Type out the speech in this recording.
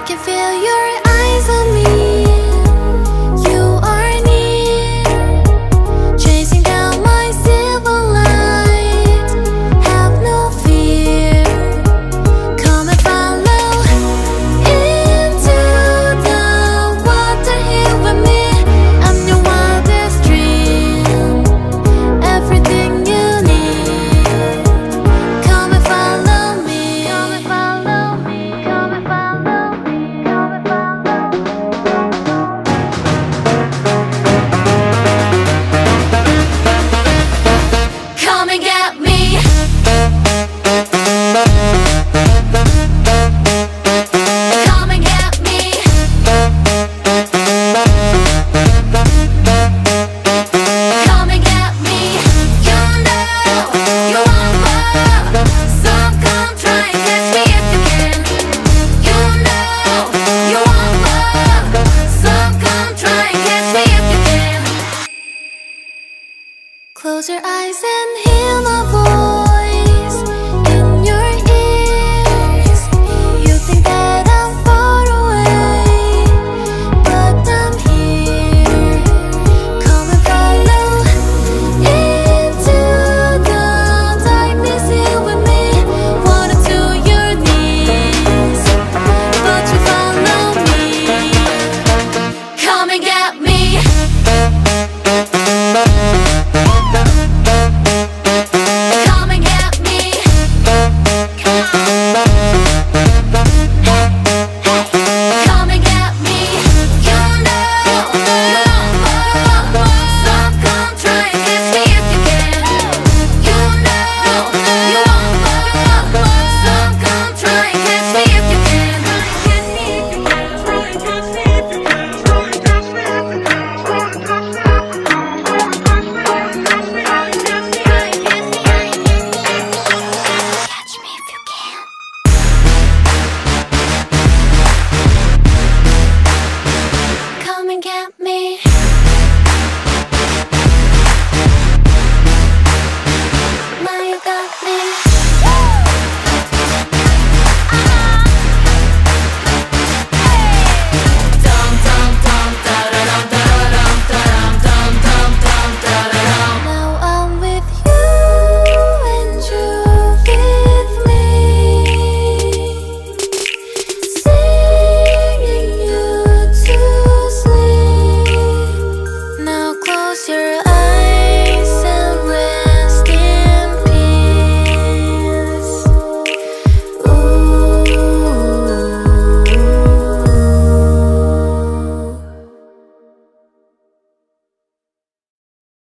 I can feel your eyes on me. You are near, chasing down my silver light. Have no fear, come and follow into the water here with me. I'm your wildest dream, everything you need. Come and follow me, come and follow me, come and follow me. Close your eyes and hear my voice in your ears. You think that I'm far away, but I'm here. Come and follow into the darkness here with me. Water to your knees, but you follow me. Come and get me. Get me. Now you got me.